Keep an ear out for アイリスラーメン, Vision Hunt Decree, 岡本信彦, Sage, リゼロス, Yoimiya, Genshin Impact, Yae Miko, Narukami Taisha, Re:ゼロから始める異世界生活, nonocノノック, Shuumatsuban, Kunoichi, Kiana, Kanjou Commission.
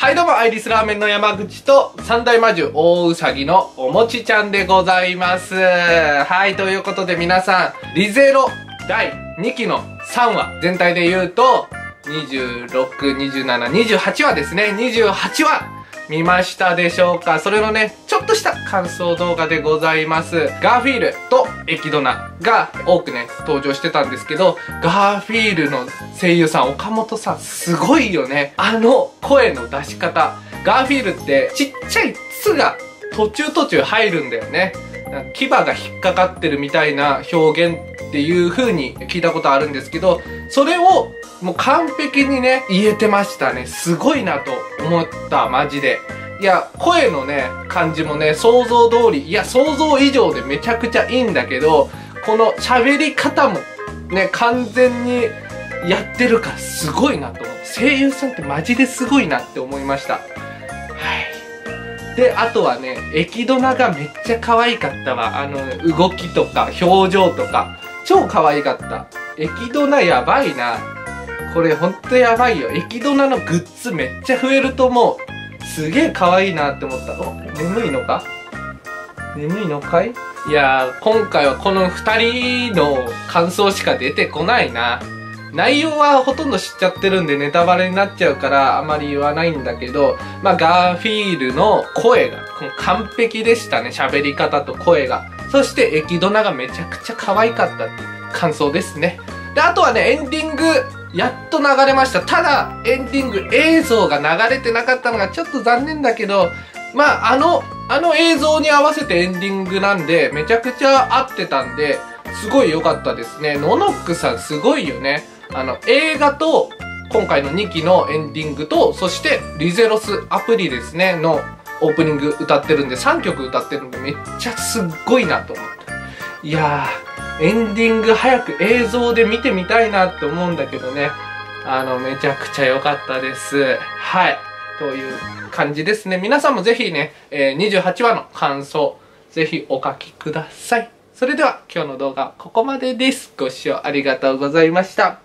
はいどうも、アイリスラーメンの山口と三大魔獣大うさぎのおもちちゃんでございます。はい、ということで皆さん、リゼロ第2期の3話、全体で言うと、26、27、28話ですね。28話見ましたでしょうか。それのね、ちょっとした感想動画でございます。ガーフィールとエキドナが多くね、登場してたんですけど、ガーフィールの声優さん、岡本さん、すごいよね。あの声の出し方。ガーフィールって、ちっちゃいツが途中入るんだよね。なんか牙が引っかかってるみたいな表現っていう風に聞いたことあるんですけど、それをもう完璧にね、言えてましたね。すごいなと思った、マジで。いや、声のね、感じもね、想像通り、いや、想像以上でめちゃくちゃいいんだけど、この喋り方もね、完全にやってるからすごいなと思う。声優さんってマジですごいなって思いました。はい。で、あとはね、エキドナがめっちゃ可愛かったわ。動きとか表情とか、超可愛かった。エキドナやばいな。これほんとやばいよ。エキドナのグッズめっちゃ増えると思う。すげえ可愛いなって思ったの。眠いのか？眠いのかい？いやー、今回はこの2人の感想しか出てこないな。内容はほとんど知っちゃってるんでネタバレになっちゃうからあまり言わないんだけど、まあガーフィールの声が完璧でしたね。喋り方と声が。そしてエキドナがめちゃくちゃ可愛かったっていう感想ですね。で、あとはね、エンディング、やっと流れました。ただ、エンディング映像が流れてなかったのがちょっと残念だけど、まあ、あの映像に合わせてエンディングなんで、めちゃくちゃ合ってたんで、すごい良かったですね。ノノックさんすごいよね。映画と、今回の2期のエンディングと、そして、リゼロスアプリですね、のオープニング歌ってるんで、3曲歌ってるんで、めっちゃすっごいなと思って。いやー。エンディング早く映像で見てみたいなって思うんだけどね。めちゃくちゃ良かったです。はい。という感じですね。皆さんもぜひね、28話の感想、ぜひお書きください。それでは今日の動画はここまでです。ご視聴ありがとうございました。